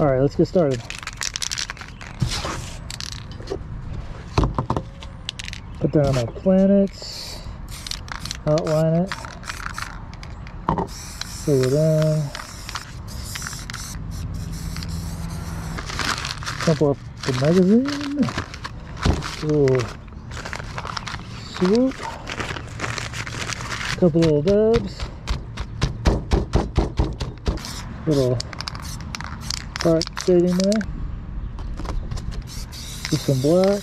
All right, let's get started. Put down my planets, outline it, fill it in, crumple up the magazine, little swoop, couple little dabs, little dark shading there, just some black.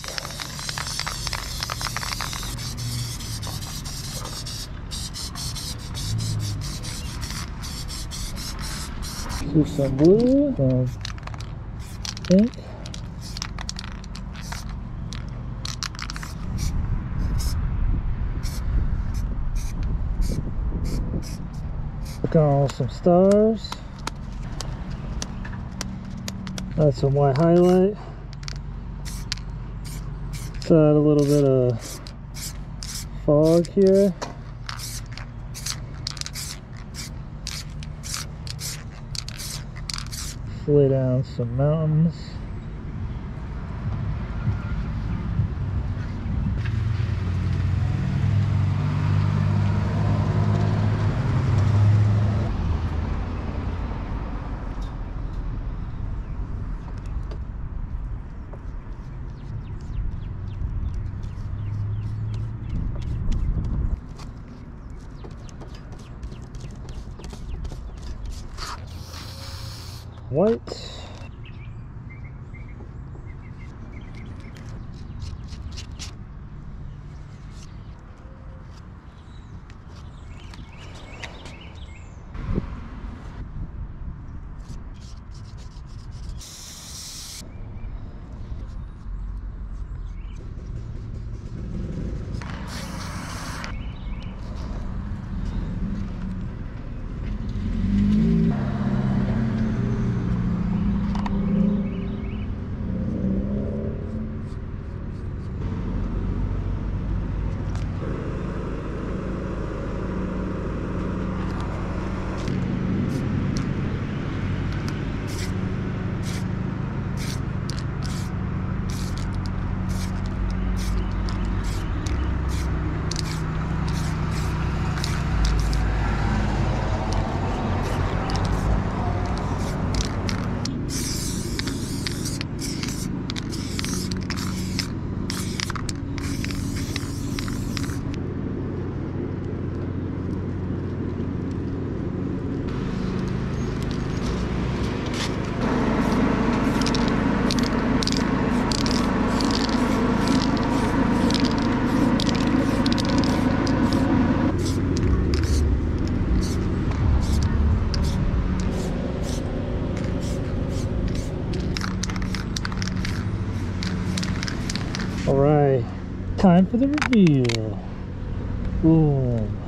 Do some blue, some pink. Look on some stars. That's some white highlight. Let's add a little bit of fog here. Lay down some mountains. White. All right, time for the reveal. Boom.